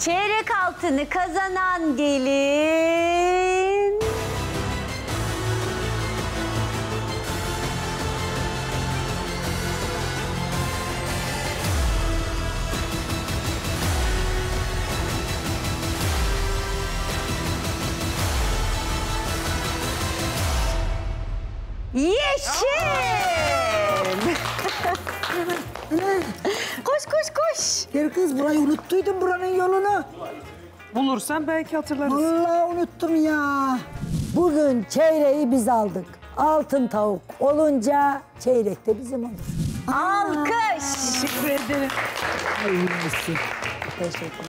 Çeyrek altını kazanan gelin... Yeşim! Koş koş koş! Gel kız, burayı unuttuydum, buranın yolunu. Bulursan belki hatırlarız. Vallahi unuttum ya. Bugün çeyreği biz aldık. Altın tavuk olunca çeyrek de bizim olur. Alkış! Teşekkür ederim. Hayırlısı. Teşekkür ederim.